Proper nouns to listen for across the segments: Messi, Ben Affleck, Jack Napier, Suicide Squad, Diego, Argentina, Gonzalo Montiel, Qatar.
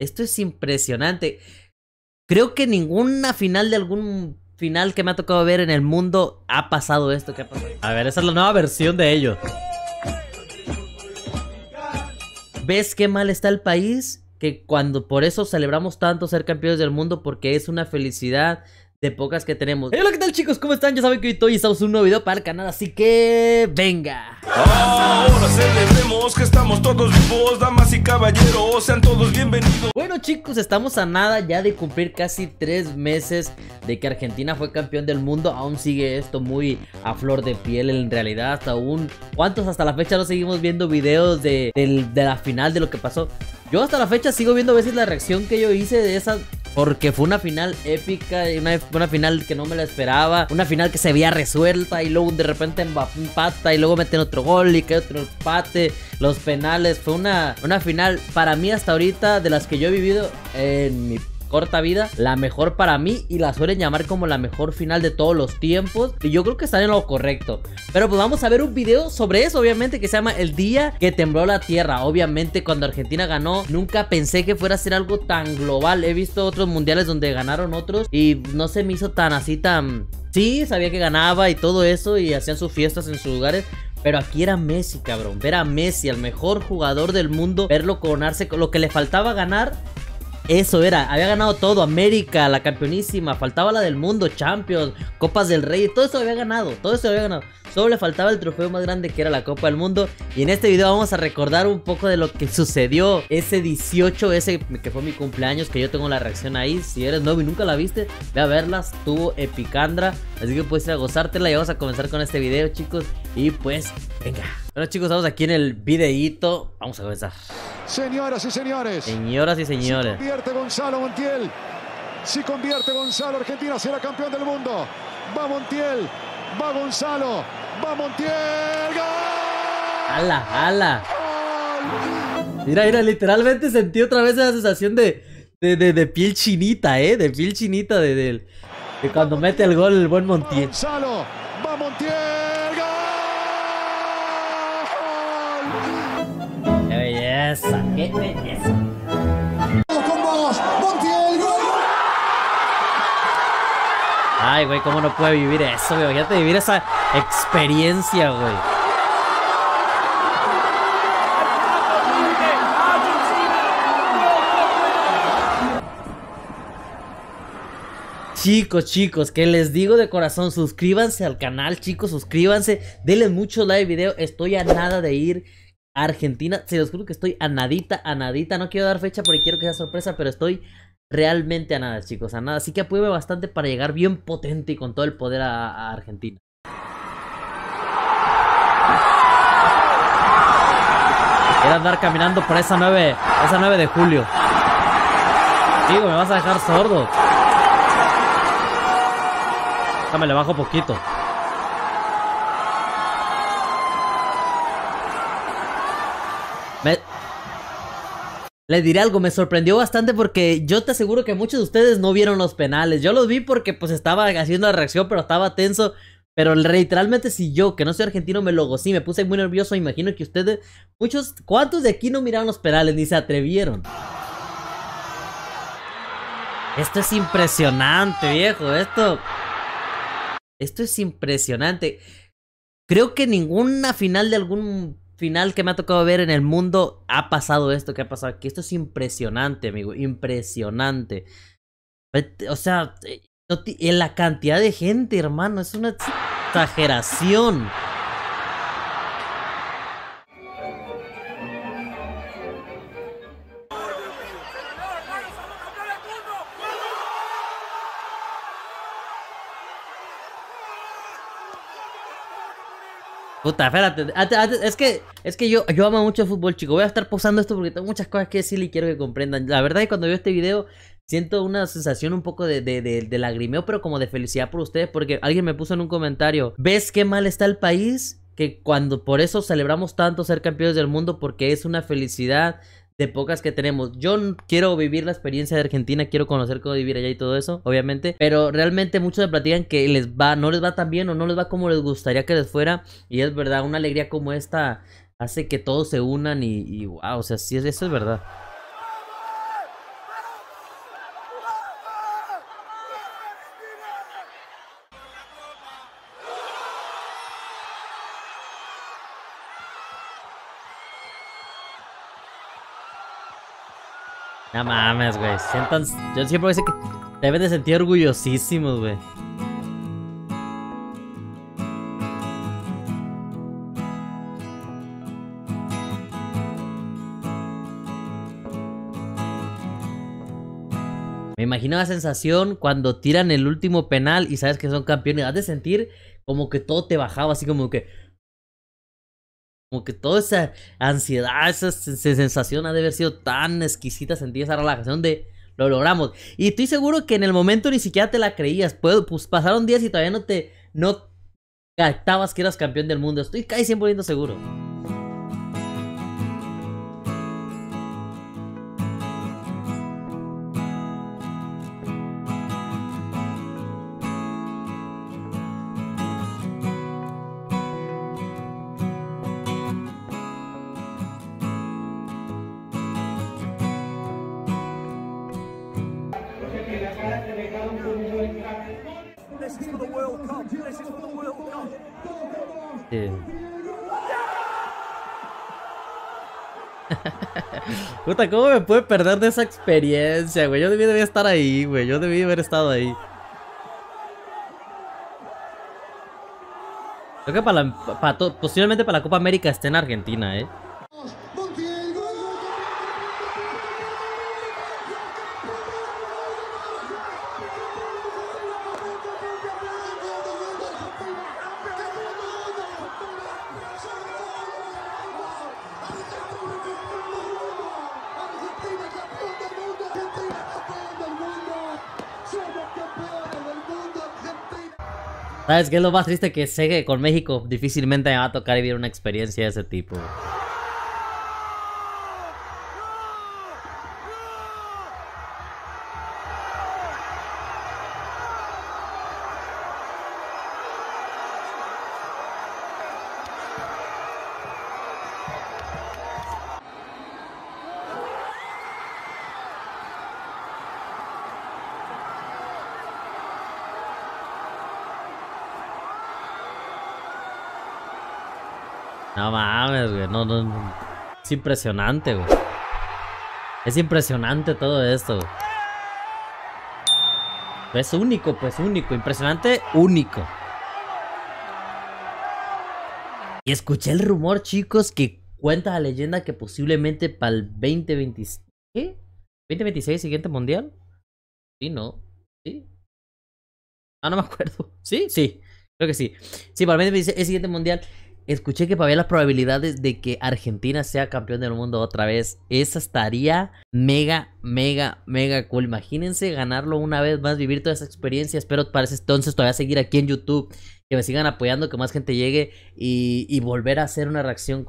Esto es impresionante. Creo que ninguna final de algún final que me ha tocado ver en el mundo ha pasado esto que ha pasado. A ver, esa es la nueva versión de ellos. ¿Ves qué mal está el país? Que cuando por eso celebramos tanto ser campeones del mundo, porque es una felicidad de pocas que tenemos. Hey, hola, ¿qué tal, chicos? ¿Cómo están? Ya saben que hoy estamos en un nuevo video para el canal, así que venga. Ahora celebremos que estamos todos vivos, damas y caballeros, sean todos bienvenidos. Bueno, chicos, estamos a nada ya de cumplir casi 3 meses de que Argentina fue campeón del mundo. Aún sigue esto muy a flor de piel, en realidad, hasta aún. ¿Cuántos hasta la fecha no seguimos viendo videos de la final, de lo que pasó? Yo hasta la fecha sigo viendo a veces la reacción que yo hice de esas, porque fue una final épica, una final que no me la esperaba, una final que se veía resuelta y luego de repente empata y luego meten otro gol y cae otro empate, los penales. Fue una final para mí hasta ahorita de las que yo he vivido en mi corta vida, la mejor para mí, y la suelen llamar como la mejor final de todos los tiempos, y yo creo que están en lo correcto. Pero pues vamos a ver un video sobre eso, obviamente, que se llama El Día que Tembló la Tierra. Obviamente, cuando Argentina ganó, nunca pensé que fuera a ser algo tan global. He visto otros mundiales donde ganaron otros y no se me hizo tan así, tan... Sí, sabía que ganaba y todo eso y hacían sus fiestas en sus lugares, pero aquí era Messi, cabrón. Ver a Messi, el mejor jugador del mundo, verlo coronarse, lo que le faltaba ganar, eso era. Había ganado todo, América, la campeonísima, faltaba la del mundo, Champions, Copas del Rey, todo eso había ganado, todo eso había ganado. Solo le faltaba el trofeo más grande, que era la Copa del Mundo. Y en este video vamos a recordar un poco de lo que sucedió ese 18, ese que fue mi cumpleaños, que yo tengo la reacción ahí. Si eres nuevo y nunca la viste, ve a verla, estuvo epicandra, así que puedes ir a gozártela. Y vamos a comenzar con este video, chicos, y pues, venga. Bueno, chicos, estamos aquí en el videíto, vamos a comenzar. Señoras y señores. Señoras y señores. Se convierte Gonzalo Montiel. Se convierte Gonzalo. Argentina será campeón del mundo. Va Montiel. Va Gonzalo. Va Montiel. ¡Gol! ¡Hala, hala! Mira, mira, literalmente sentí otra vez esa sensación de piel chinita, ¿eh? De piel chinita de cuando mete el gol el buen Montiel. Va Gonzalo. Va Montiel. Esa, qué belleza. Con vos, Montiel, gol. Ay, güey, cómo no puede vivir eso, güey. Imagínate vivir esa experiencia, güey. Chicos, que les digo de corazón, suscríbanse al canal, chicos, suscríbanse, denle mucho like al video. Estoy a nada de ir Argentina, se los juro que estoy a nadita, no quiero dar fecha porque quiero que sea sorpresa, pero estoy realmente a nada, chicos, a nada, así que apóyame bastante para llegar bien potente y con todo el poder a Argentina. Quiero andar caminando por esa 9 de julio. Digo, me vas a dejar sordo. Déjame, le bajo poquito. Les diré algo, me sorprendió bastante porque yo te aseguro que muchos de ustedes no vieron los penales. Yo los vi porque pues estaba haciendo la reacción, pero estaba tenso. Pero literalmente si yo, que no soy argentino, me lo gocé, me puse muy nervioso. Imagino que ustedes, muchos, ¿cuántos de aquí no miraron los penales? Ni se atrevieron. Esto es impresionante, viejo, esto es impresionante. Creo que ninguna final de algún... final que me ha tocado ver en el mundo ha pasado esto que ha pasado aquí. Esto es impresionante, amigo, impresionante. O sea, en la cantidad de gente, hermano, es una exageración. Puta, espérate, es que yo amo mucho el fútbol, chico. Voy a estar pausando esto porque tengo muchas cosas que decirle y quiero que comprendan. La verdad es que cuando veo este video siento una sensación un poco de lagrimeo, pero como de felicidad por ustedes, porque alguien me puso en un comentario: ¿ves qué mal está el país? Que cuando por eso celebramos tanto ser campeones del mundo, porque es una felicidad de pocas que tenemos. Yo quiero vivir la experiencia de Argentina, quiero conocer cómo vivir allá y todo eso, obviamente, pero realmente muchos me platican que no les va tan bien o no les va como les gustaría que les fuera, y es verdad, una alegría como esta hace que todos se unan y wow, o sea, sí, eso es verdad. No mames, güey. Yo siempre voy a decir que deben de sentir orgullosísimos, güey. Me imagino la sensación cuando tiran el último penal y sabes que son campeones. Has de sentir como que todo te bajaba, así como que... Como que toda esa ansiedad, esa sensación ha de haber sido tan exquisita. Sentir esa relajación de... Lo logramos. Y estoy seguro que en el momento ni siquiera te la creías. Pues pasaron días y todavía no captabas que eras campeón del mundo. Estoy casi 100% seguro. Puta, ¿cómo me pude perder de esa experiencia, güey? Yo debía estar ahí, güey. Yo debí haber estado ahí. Creo que posiblemente para la Copa América esté en Argentina, eh. ¿Sabes qué es lo más triste? Que sé que con México difícilmente me va a tocar vivir una experiencia de ese tipo. No mames, güey, no. Es impresionante, güey. Es impresionante todo esto, güey. Es único, pues único. Impresionante, único. Y escuché el rumor, chicos, que cuenta la leyenda que posiblemente para el 2026... ¿Qué? ¿2026 siguiente mundial? Sí, no. ¿Sí? Ah, no me acuerdo. ¿Sí? Sí. Creo que sí. Sí, para el 2026 siguiente mundial... Escuché que para ver las probabilidades de que Argentina sea campeón del mundo otra vez, esa estaría mega cool. Imagínense ganarlo una vez más, vivir toda esa experiencia. Espero para ese entonces todavía seguir aquí en YouTube, que me sigan apoyando, que más gente llegue y volver a hacer una reacción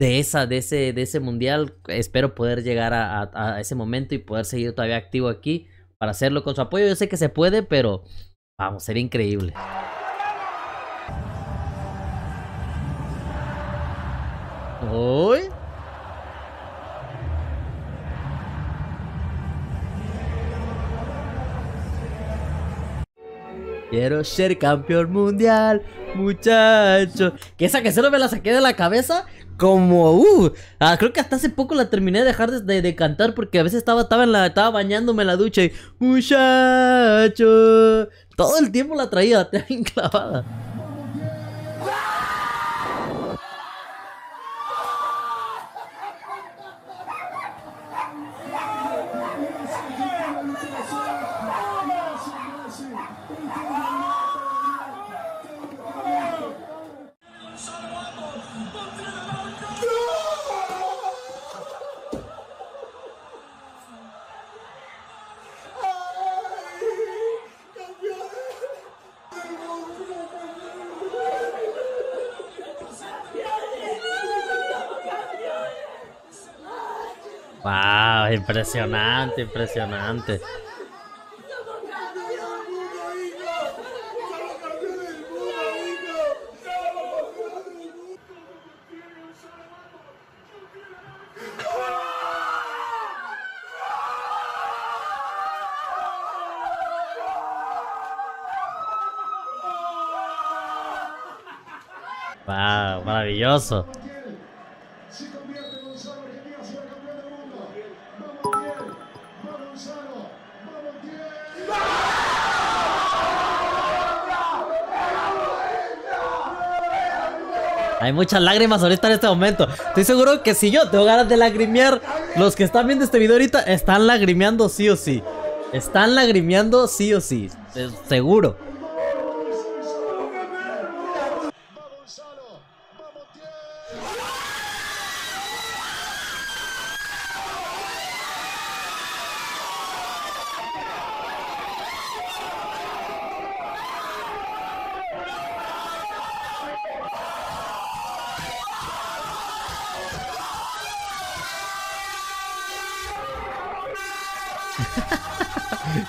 de ese mundial. Espero poder llegar a ese momento y poder seguir todavía activo aquí para hacerlo con su apoyo. Yo sé que se puede, pero vamos, sería increíble. Uy. Quiero ser campeón mundial, muchachos. Que esa que solo me la saqué de la cabeza. Como, creo que hasta hace poco la terminé de dejar de cantar, porque a veces estaba bañándome en la ducha y muchacho, todo el tiempo la traía, la tenía bien clavada. Wow, impresionante, impresionante. Wow, maravilloso. Hay muchas lágrimas ahorita en este momento. Estoy seguro que si yo tengo ganas de lagrimear, los que están viendo este video ahorita están lagrimeando sí o sí. Están lagrimeando sí o sí. Seguro.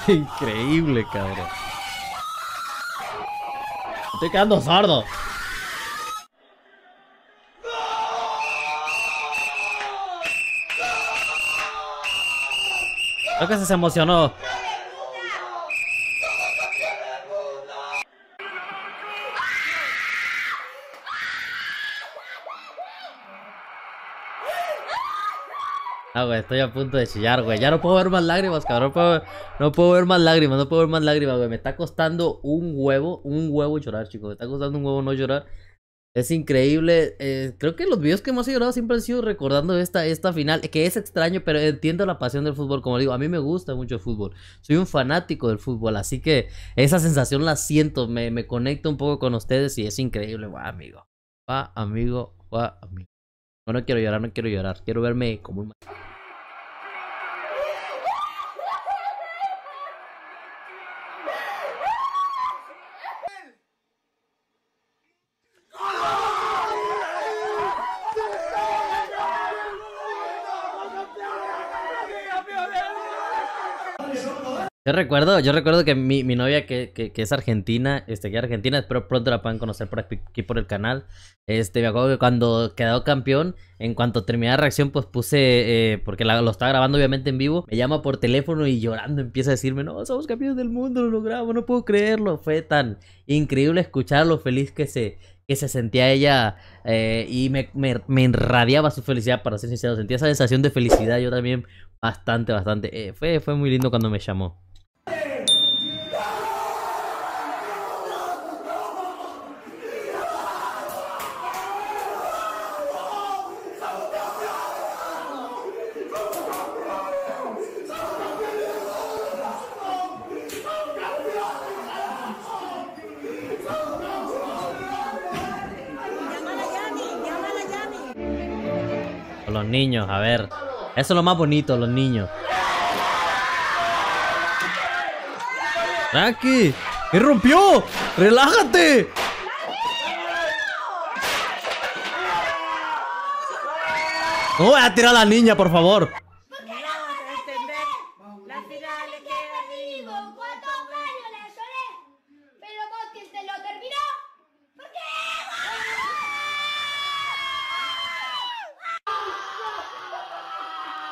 Increíble, cabrón. Estoy quedando sordo. Creo que se emocionó. Ah, güey, estoy a punto de chillar, güey. Ya no puedo ver más lágrimas, cabrón. No puedo ver más lágrimas, güey. Me está costando un huevo llorar, chicos. Me está costando un huevo no llorar. Es increíble. Creo que los videos que hemos llorado siempre han sido recordando esta final, que es extraño, pero entiendo la pasión del fútbol. Como digo, a mí me gusta mucho el fútbol. Soy un fanático del fútbol, así que esa sensación la siento. Me conecto un poco con ustedes y es increíble. Guau, amigo. No quiero llorar, quiero verme como un... Yo recuerdo que mi novia que es argentina, espero pronto la puedan conocer por aquí por el canal. Me acuerdo que cuando quedó campeón, en cuanto terminé la reacción, pues puse, porque lo estaba grabando obviamente en vivo, me llama por teléfono y llorando empieza a decirme: no, somos campeones del mundo, lo logramos, no puedo creerlo. Fue tan increíble escuchar lo feliz que se sentía ella, y me irradiaba su felicidad, para ser sincero. Sentía esa sensación de felicidad yo también bastante. Fue muy lindo cuando me llamó. Los niños, a ver, eso es lo más bonito, los niños. Raki, ¿qué rompió? ¡Relájate! No voy a tirar a la niña, por favor.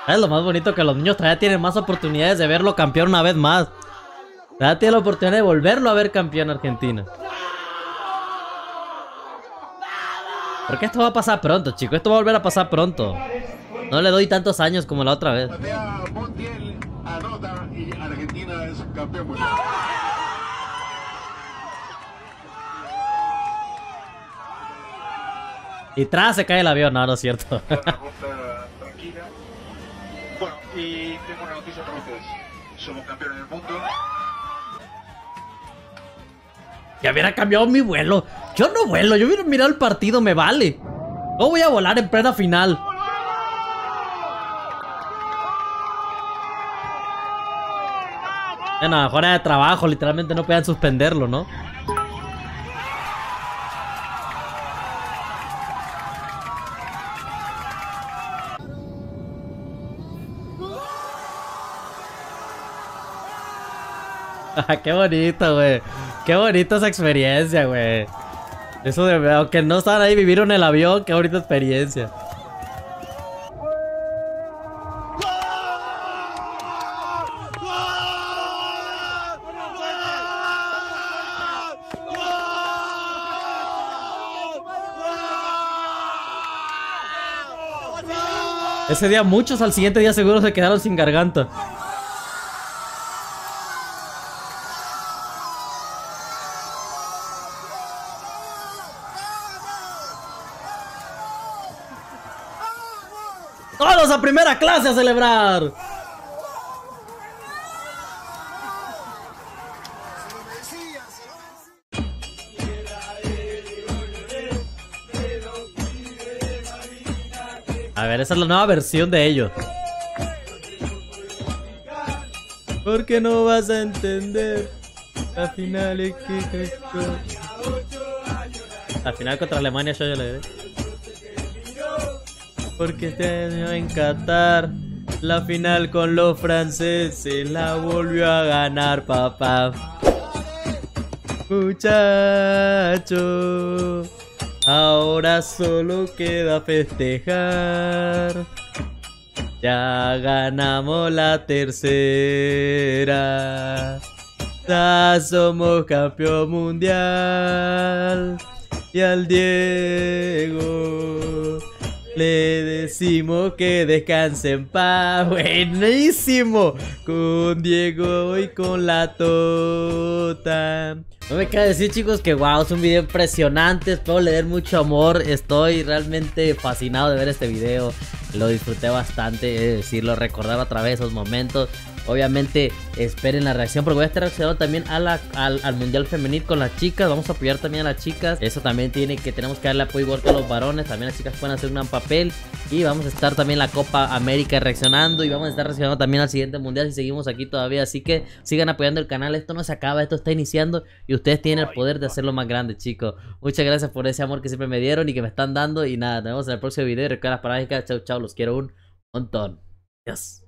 Es lo más bonito, que los niños todavía tienen más oportunidades de verlo campeón una vez más. Todavía tienen la oportunidad de volverlo a ver campeón Argentina. Porque esto va a pasar pronto, chicos. Esto va a volver a pasar pronto. No le doy tantos años como la otra vez. Montiel anota y Argentina es campeón mundial. Y tras se cae el avión. No es cierto. Bueno, y tengo una noticia para ustedes. Somos campeones del mundo. Ya hubiera cambiado mi vuelo. Yo no vuelo, yo hubiera mirado el partido, me vale. No voy a volar en plena final. Ya no, fuera de trabajo, literalmente no podían suspenderlo, ¿no? Qué bonito, güey. Qué bonita esa experiencia, güey. Eso de verdad, aunque no estaban ahí, vivieron el avión. Qué bonita experiencia. Ese día muchos al siguiente día seguro se quedaron sin garganta. primera clase a celebrar. A ver, esa es la nueva versión de ellos. Porque no vas a entender. Al final es que... Al final contra Alemania yo ya le diré. Porque este año en Qatar, la final con los franceses la volvió a ganar, papá. Muchacho, ahora solo queda festejar. Ya ganamos la tercera. Ya somos campeón mundial. Y al Diego le decimos que descanse en paz. ¡Buenísimo! Con Diego y con la tota. No me queda decir, chicos, que wow, es un video impresionante. Espero le den mucho amor. Estoy realmente fascinado de ver este video. Lo disfruté bastante, es decir, lo recordaba a través de esos momentos. Obviamente esperen la reacción, porque voy a estar reaccionando también a al mundial femenil con las chicas. Vamos a apoyar también a las chicas. Eso también tenemos que darle apoyo igual que a los varones. También las chicas pueden hacer un gran papel. Y vamos a estar también en la Copa América reaccionando. Y vamos a estar reaccionando también al siguiente mundial si seguimos aquí todavía. Así que sigan apoyando el canal. Esto no se acaba, esto está iniciando. Y ustedes tienen el poder de hacerlo más grande, chicos. Muchas gracias por ese amor que siempre me dieron y que me están dando. Y nada, nos vemos en el próximo video. Y recuerden las palabras. Chau, chau, los quiero un montón. Adiós.